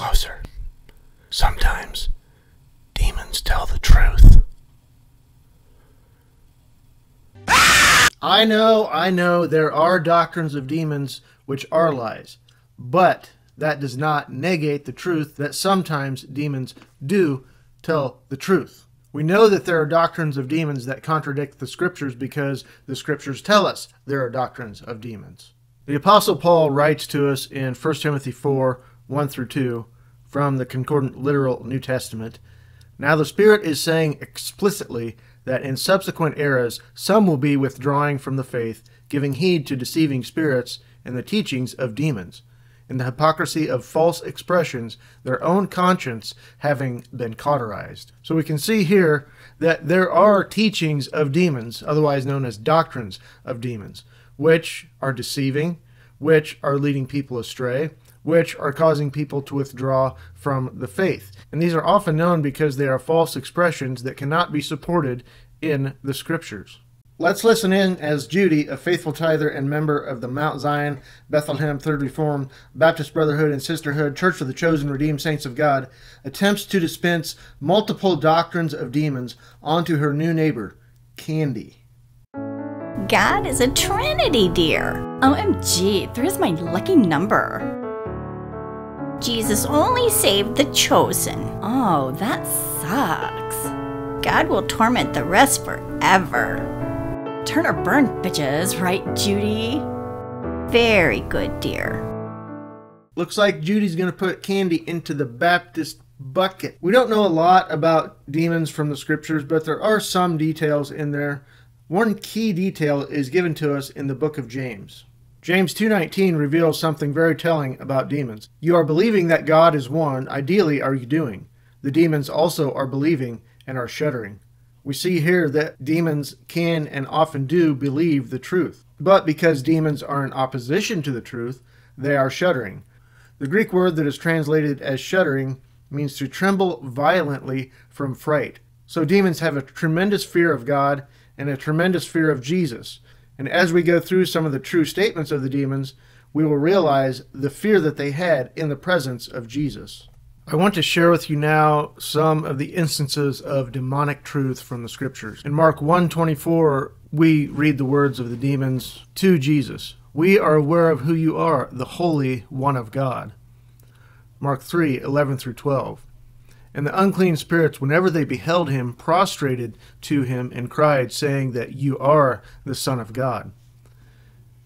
closer. Sometimes, demons tell the truth. I know, there are doctrines of demons which are lies, but that does not negate the truth that sometimes demons do tell the truth. We know that there are doctrines of demons that contradict the scriptures because the scriptures tell us there are doctrines of demons. The Apostle Paul writes to us in 1 Timothy 4, 1 through 2 from the Concordant Literal New Testament, "Now the Spirit is saying explicitly that in subsequent eras some will be withdrawing from the faith, giving heed to deceiving spirits and the teachings of demons, in the hypocrisy of false expressions, their own conscience having been cauterized." So we can see here that there are teachings of demons, otherwise known as doctrines of demons, which are deceiving, which are leading people astray, which are causing people to withdraw from the faith. And these are often known because they are false expressions that cannot be supported in the scriptures. Let's listen in as Judy, a faithful tither and member of the Mount Zion, Bethlehem, Third Reformed, Baptist Brotherhood and Sisterhood, Church of the Chosen Redeemed Saints of God, attempts to dispense multiple doctrines of demons onto her new neighbor, Candy. God is a trinity, dear. OMG, there's my lucky number. Jesus only saved the chosen. Oh, that sucks. God will torment the rest forever. Turn or burn, bitches, right, Judy? Very good, dear. Looks like Judy's going to put Candy into the Baptist bucket. We don't know a lot about demons from the scriptures, but there are some details in there. One key detail is given to us in the book of James. James 2:19 reveals something very telling about demons. "You are believing that God is one, ideally are you doing? The demons also are believing and are shuddering." We see here that demons can and often do believe the truth, but because demons are in opposition to the truth, they are shuddering. The Greek word that is translated as shuddering means to tremble violently from fright. So demons have a tremendous fear of God and a tremendous fear of Jesus. And as we go through some of the true statements of the demons, we will realize the fear that they had in the presence of Jesus. I want to share with you now some of the instances of demonic truth from the scriptures. In Mark 1:24, we read the words of the demons to Jesus. "We are aware of who you are, the Holy One of God." Mark 3:11 through 12. "And the unclean spirits, whenever they beheld him, prostrated to him and cried, saying that you are the Son of God."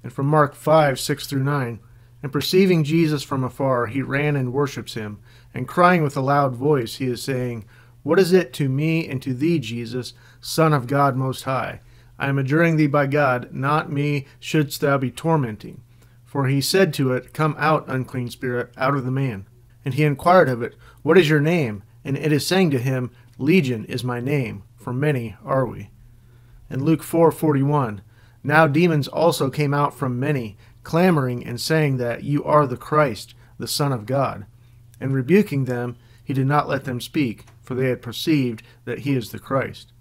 And from Mark 5:6 through 9. "And perceiving Jesus from afar, he ran and worships him. And crying with a loud voice, he is saying, What is it to me and to thee, Jesus, Son of God Most High? I am adjuring thee by God, not me shouldst thou be tormenting. For he said to it, Come out, unclean spirit, out of the man. And he inquired of it, What is your name? And it is saying to him, Legion is my name, for many are we." And Luke 4:41, "Now demons also came out from many, clamoring and saying that you are the Christ, the Son of God. And rebuking them, he did not let them speak, for they had perceived that he is the Christ."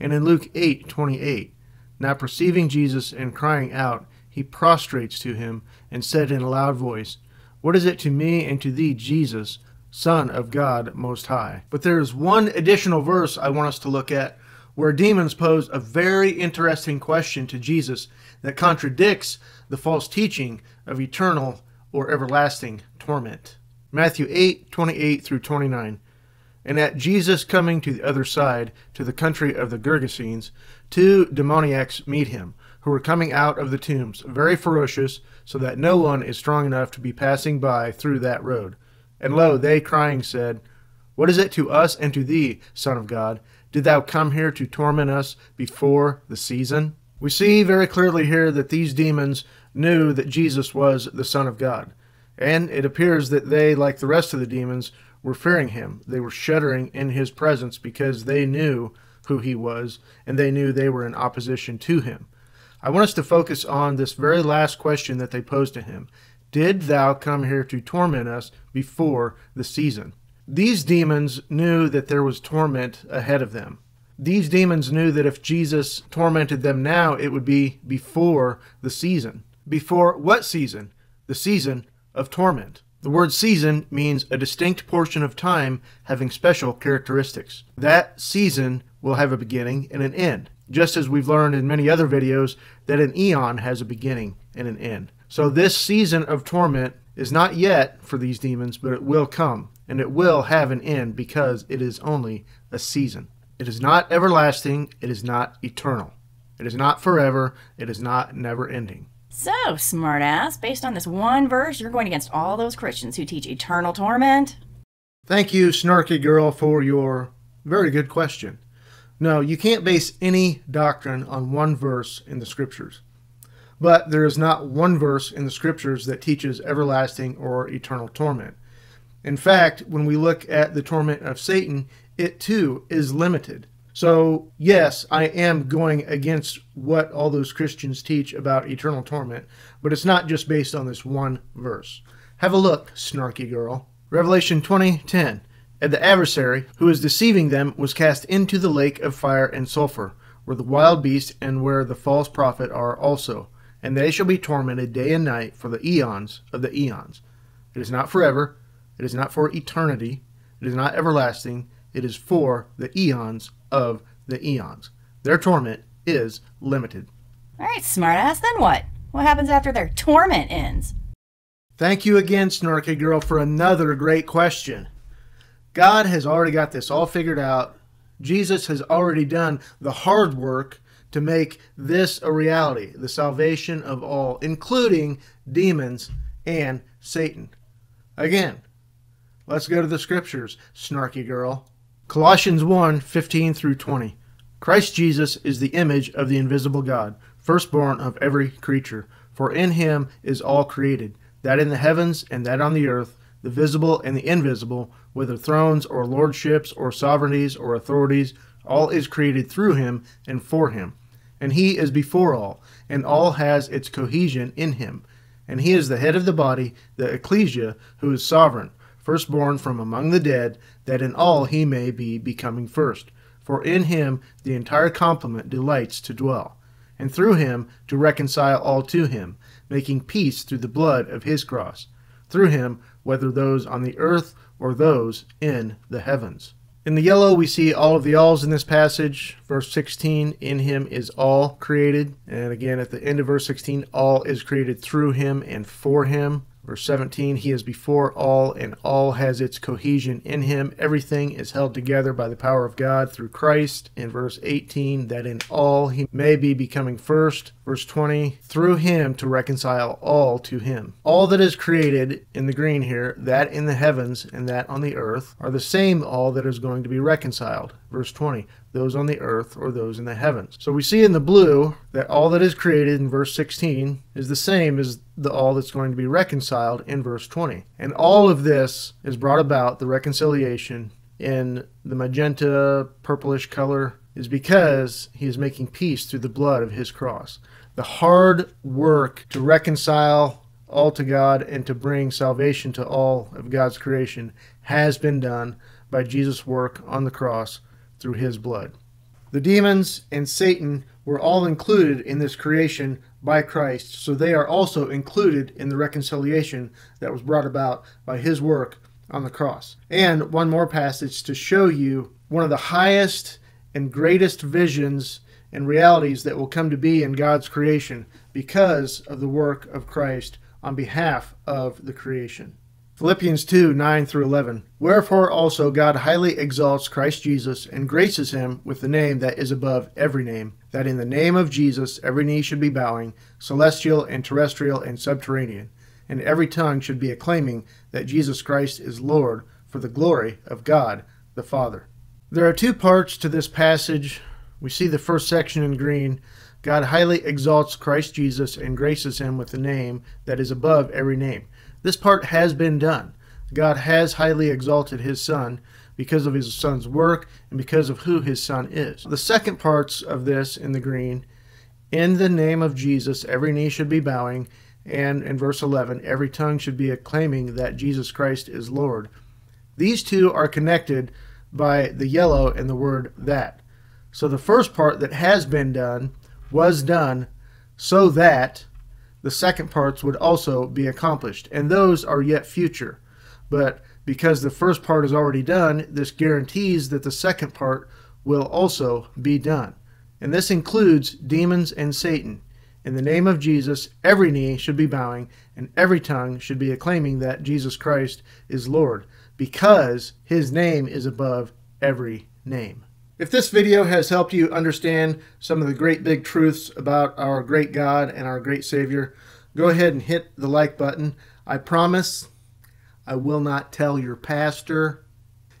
And in Luke 8:28, "Now perceiving Jesus and crying out, he prostrates to him and said in a loud voice, What is it to me and to thee, Jesus, Son of God Most High?" But there is one additional verse I want us to look at where demons pose a very interesting question to Jesus that contradicts the false teaching of eternal or everlasting torment. Matthew 8:28 through 29. "And at Jesus coming to the other side, to the country of the Gergesenes, two demoniacs meet him, who were coming out of the tombs, very ferocious, so that no one is strong enough to be passing by through that road. And lo, they crying said, What is it to us and to thee, Son of God? Did thou come here to torment us before the season?" We see very clearly here that these demons knew that Jesus was the Son of God. And it appears that they, like the rest of the demons, were fearing him. They were shuddering in his presence because they knew who he was, and they knew they were in opposition to him. I want us to focus on this very last question that they posed to him. "Did thou come here to torment us before the season?" These demons knew that there was torment ahead of them. These demons knew that if Jesus tormented them now, it would be before the season. Before what season? The season of torment. The word season means a distinct portion of time having special characteristics. That season will have a beginning and an end, just as we've learned in many other videos that an eon has a beginning and an end. So this season of torment is not yet for these demons, but it will come, and it will have an end because it is only a season. It is not everlasting, it is not eternal. It is not forever, it is not never-ending. So, smartass, based on this one verse, you're going against all those Christians who teach eternal torment? Thank you, Snarky Girl, for your very good question. No, you can't base any doctrine on one verse in the Scriptures. But there is not one verse in the Scriptures that teaches everlasting or eternal torment. In fact, when we look at the torment of Satan, it too is limited. So, yes, I am going against what all those Christians teach about eternal torment, but it's not just based on this one verse. Have a look, Snarky Girl. Revelation 20:10. And the adversary, who is deceiving them, was cast into the lake of fire and sulfur, where the wild beast and where the false prophet are also. And they shall be tormented day and night for the eons of the eons. It is not forever. It is not for eternity. It is not everlasting. It is for the eons of the eons. Their torment is limited. All right, smartass, then what? What happens after their torment ends? Thank you again, Snarky Girl, for another great question. God has already got this all figured out. Jesus has already done the hard work to make this a reality, the salvation of all, including demons and Satan. Again, let's go to the Scriptures, Snarky Girl. Colossians 1:15 through 20. Christ Jesus is the image of the invisible God, firstborn of every creature. For in him is all created, that in the heavens and that on the earth, the visible and the invisible, whether thrones or lordships or sovereignties or authorities, all is created through him and for him. And he is before all, and all has its cohesion in him. And he is the head of the body, the ecclesia, who is sovereign, firstborn from among the dead, that in all he may be becoming first. For in him the entire complement delights to dwell, and through him to reconcile all to him, making peace through the blood of his cross. Through him, whether those on the earth or those in the heavens. In the yellow we see all of the alls in this passage. Verse 16, in him is all created. And again at the end of verse 16, all is created through him and for him. Verse 17, he is before all, and all has its cohesion in him. Everything is held together by the power of God through Christ. In verse 18, that in all he may be becoming first. Verse 20, through him to reconcile all to him. All that is created, in the green here, that in the heavens and that on the earth, are the same all that is going to be reconciled. Verse 20, those on the earth or those in the heavens. So we see in the blue that all that is created in verse 16 is the same as the all that's going to be reconciled in verse 20. And all of this is brought about, the reconciliation in the magenta purplish color, is because he is making peace through the blood of his cross. The hard work to reconcile all to God and to bring salvation to all of God's creation has been done by Jesus' work on the cross through his blood. The demons and Satan were all included in this creation by Christ, so they are also included in the reconciliation that was brought about by his work on the cross. And one more passage to show you one of the highest and greatest visions and realities that will come to be in God's creation because of the work of Christ on behalf of the creation. Philippians 2:9 through 11. Wherefore also God highly exalts Christ Jesus, and graces him with the name that is above every name, that in the name of Jesus every knee should be bowing, celestial and terrestrial and subterranean, and every tongue should be acclaiming that Jesus Christ is Lord, for the glory of God the Father. There are two parts to this passage. We see the first section in green. God highly exalts Christ Jesus and graces him with the name that is above every name. This part has been done. God has highly exalted his Son because of his Son's work and because of who his Son is. The second parts of this in the green, in the name of Jesus, every knee should be bowing, and in verse 11, every tongue should be acclaiming that Jesus Christ is Lord. These two are connected by the yellow and the word that. So the first part that has been done was done so that the second parts would also be accomplished, and those are yet future. But because the first part is already done, this guarantees that the second part will also be done. And this includes demons and Satan. In the name of Jesus, every knee should be bowing, and every tongue should be acclaiming that Jesus Christ is Lord, because his name is above every name. If this video has helped you understand some of the great big truths about our great God and our great Savior, go ahead and hit the like button. I promise I will not tell your pastor.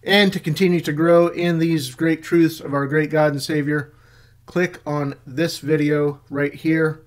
And to continue to grow in these great truths of our great God and Savior, click on this video right here.